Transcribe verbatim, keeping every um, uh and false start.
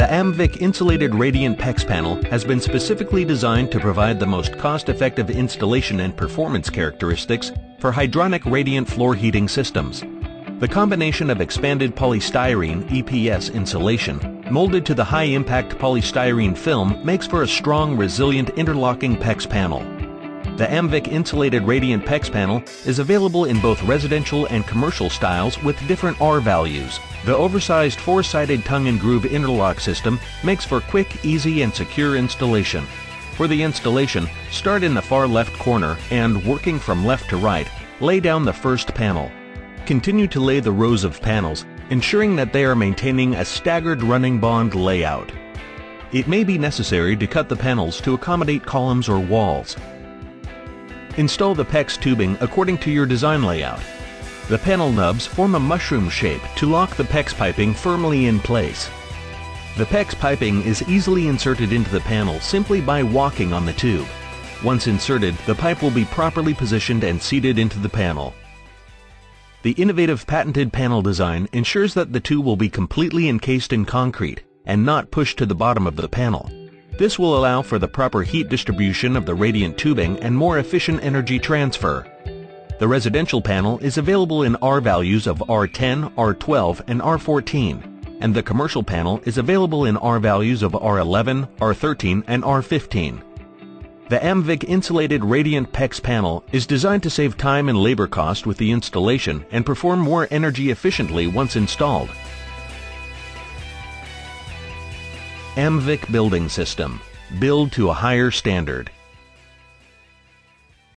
The Amvic Insulated Radiant PEX panel has been specifically designed to provide the most cost-effective installation and performance characteristics for hydronic radiant floor heating systems. The combination of expanded polystyrene E P S insulation molded to the high-impact polystyrene film makes for a strong, resilient interlocking PEX panel. The Amvic Insulated Radiant PEX panel is available in both residential and commercial styles with different R values. The oversized four-sided tongue and groove interlock system makes for quick, easy, and secure installation. For the installation, start in the far left corner and, working from left to right, lay down the first panel. Continue to lay the rows of panels, ensuring that they are maintaining a staggered running bond layout. It may be necessary to cut the panels to accommodate columns or walls. Install the PEX tubing according to your design layout. The panel nubs form a mushroom shape to lock the PEX piping firmly in place. The PEX piping is easily inserted into the panel simply by walking on the tube. Once inserted, the pipe will be properly positioned and seated into the panel. The innovative patented panel design ensures that the tube will be completely encased in concrete and not pushed to the bottom of the panel. This will allow for the proper heat distribution of the radiant tubing and more efficient energy transfer. The residential panel is available in R values of R ten, R twelve, and R fourteen, and the commercial panel is available in R values of R eleven, R thirteen, and R fifteen. The Amvic Insulated Radiant PEX panel is designed to save time and labor cost with the installation and perform more energy efficiently once installed. Amvic Building System. Build to a higher standard.